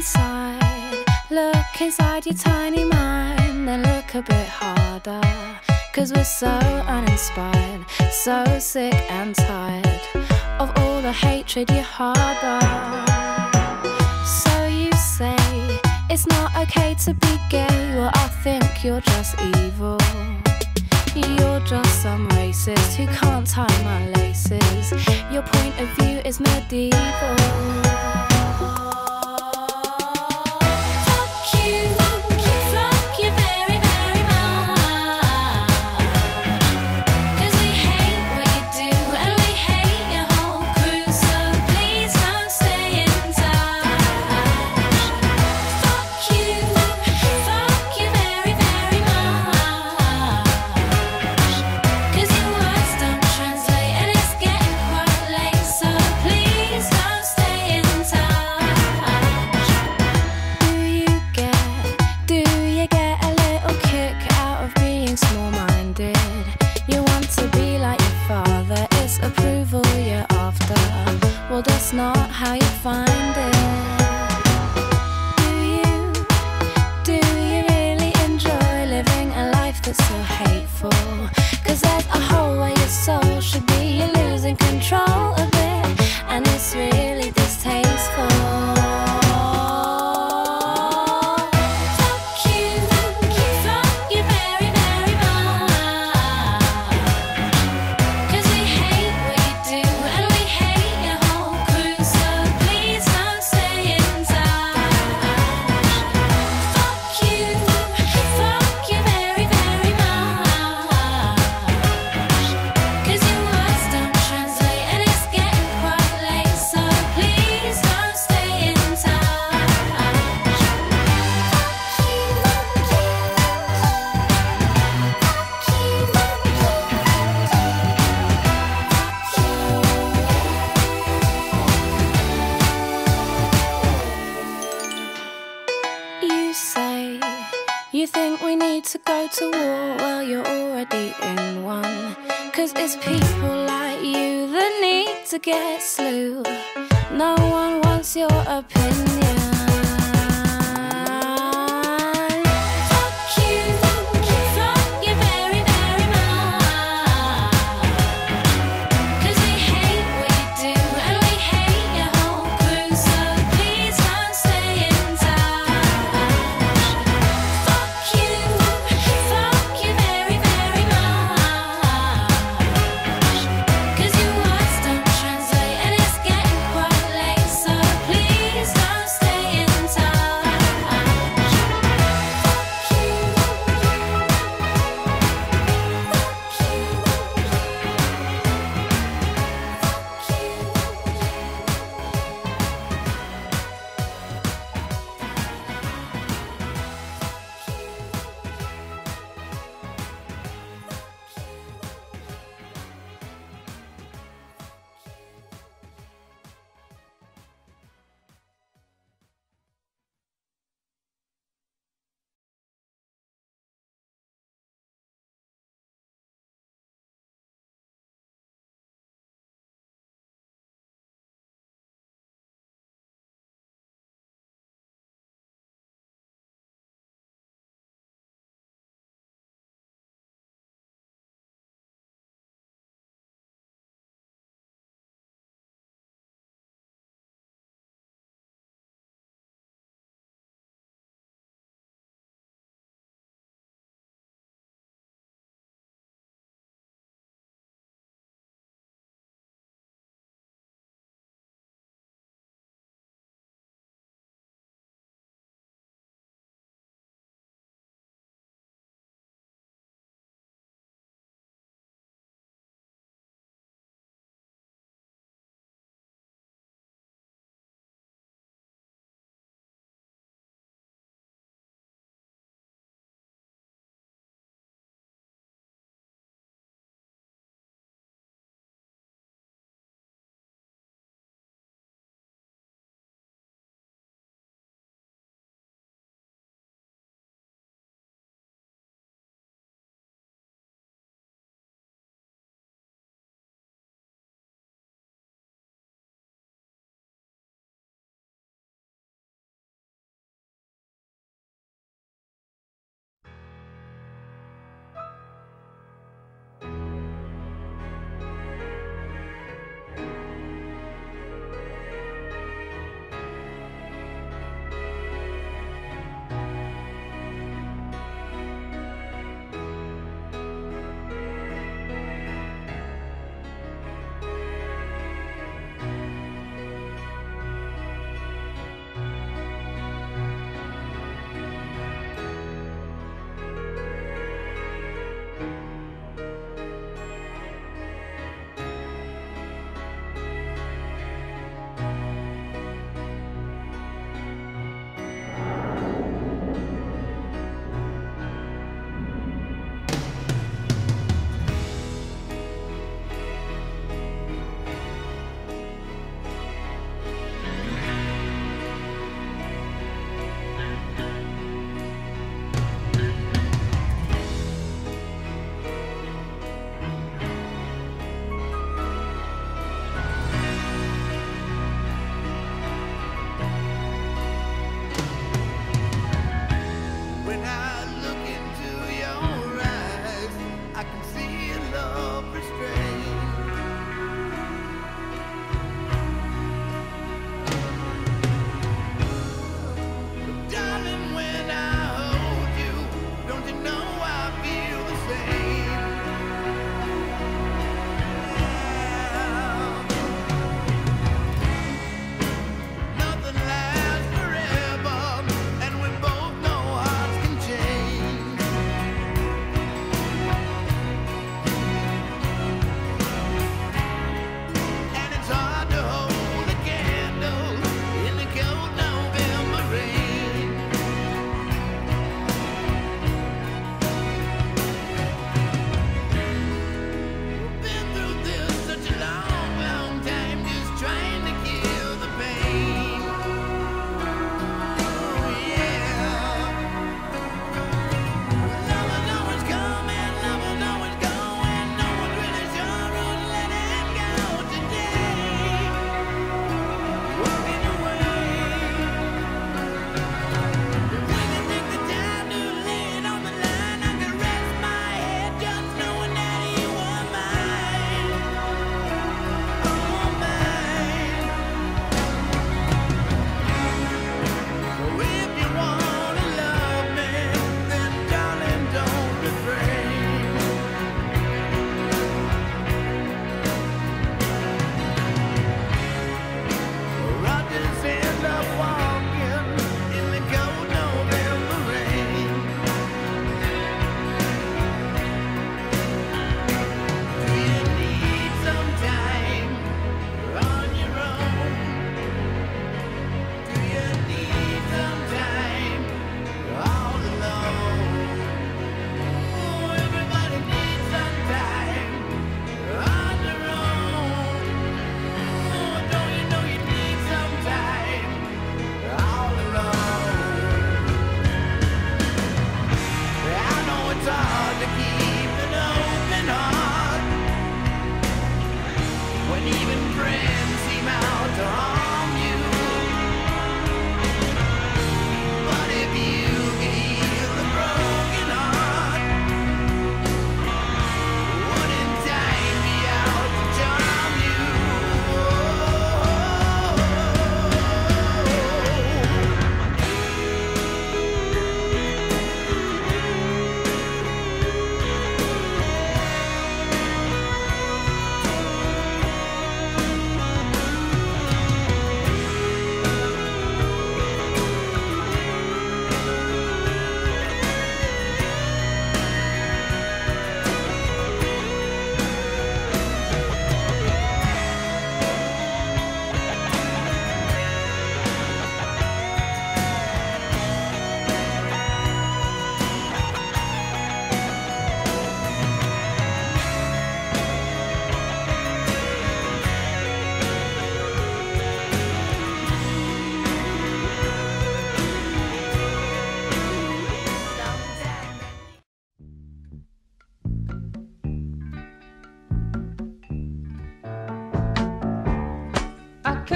inside. Look inside your tiny mind, then look a bit harder. 'Cause we're so uninspired, so sick and tired of all the hatred you harbor. So you say it's not okay to be gay. Well, I think you're just evil. You're just some racist who can't tie my laces. Your point of view is medieval. That's not how you find it. Do you really enjoy living a life that's so hateful? 'Cause there's a hole where your soul should be. You're losing control of it, and it's really distasteful. You think we need to go to war? Well, you're already in one. 'Cause it's people like you that need to get slew. No one wants your opinion. Stay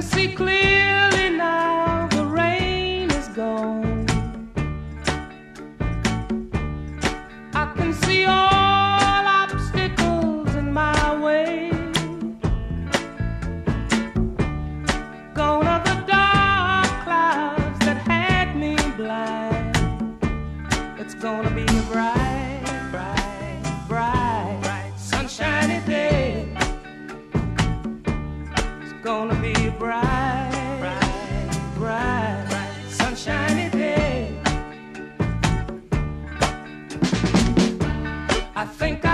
can see clearly now, the rain is gone. I can see all obstacles in my way. Gone are the dark clouds that had me blind. It's gonna be a bright, bright, bright, bright sunshiny day. It's gonna be a bright, bright, bright, bright sunshiny day. I think